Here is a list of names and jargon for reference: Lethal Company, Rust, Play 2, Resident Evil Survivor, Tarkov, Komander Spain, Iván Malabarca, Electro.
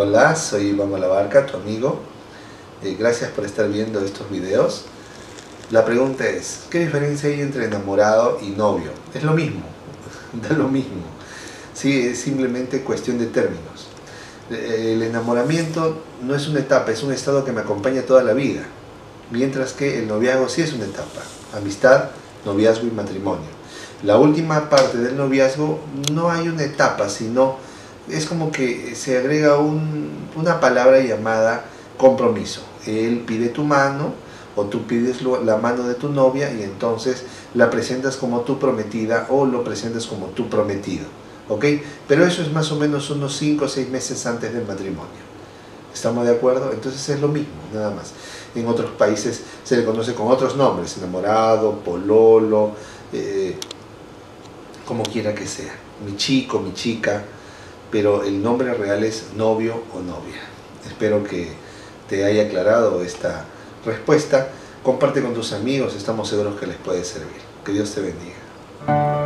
Hola, soy Iván Malabarca, tu amigo. Gracias por estar viendo estos videos. La pregunta es, ¿qué diferencia hay entre enamorado y novio? Es lo mismo, da lo mismo. Sí, es simplemente cuestión de términos. El enamoramiento no es una etapa, es un estado que me acompaña toda la vida. Mientras que el noviazgo sí es una etapa. Amistad, noviazgo y matrimonio. La última parte del noviazgo no hay una etapa, sino es como que se agrega una palabra llamada compromiso. Él pide tu mano, o tú pides la mano de tu novia y entonces la presentas como tu prometida o lo presentas como tu prometido, ¿ok? Pero eso es más o menos unos 5 o 6 meses antes del matrimonio. ¿Estamos de acuerdo? Entonces es lo mismo, nada más. En otros países se le conoce con otros nombres, enamorado, pololo, como quiera que sea, mi chico, mi chica, pero el nombre real es novio o novia. Espero que te haya aclarado esta respuesta, comparte con tus amigos, estamos seguros que les puede servir. Que Dios te bendiga.